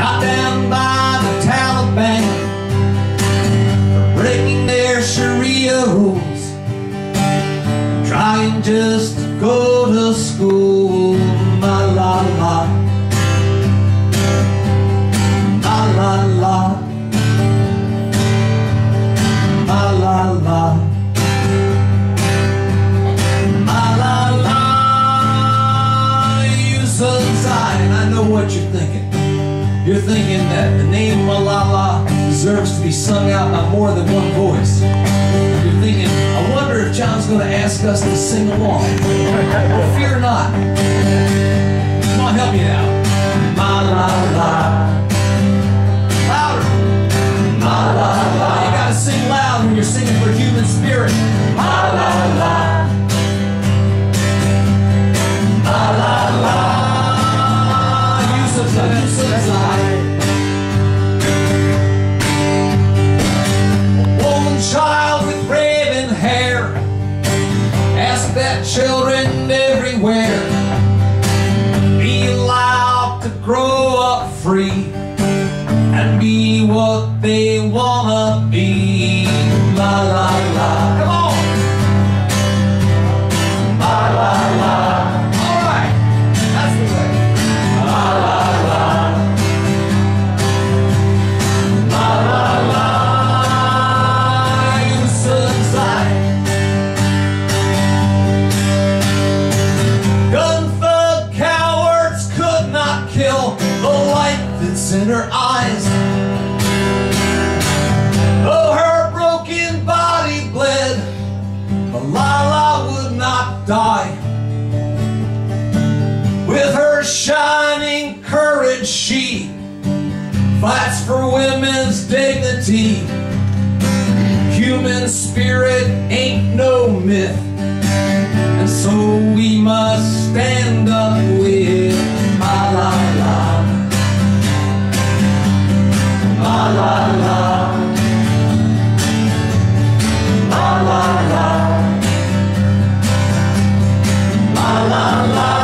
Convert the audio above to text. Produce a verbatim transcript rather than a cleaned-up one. shot down by the Taliban for breaking their Sharia rules, trying just to go to school. Malala, Malala, Malala. And I know what you're thinking. You're thinking that the name Malala deserves to be sung out by more than one voice. You're thinking, I wonder if John's going to ask us to sing along. Well, fear not. Come on, help me out. Malala. Louder. Malala. You got to sing loud when you're singing for human spirit. Malala. Malala. A woman child with raven hair asked that children everywhere be allowed to grow up free and be what they wanna be. La la la. Come on. La la la. In her eyes, though her broken body bled, Malala would not die. With her shining courage, she fights for women's dignity. Human spirit ain't no myth, and so we must stand up with Malala. Malala, Malala, Malala.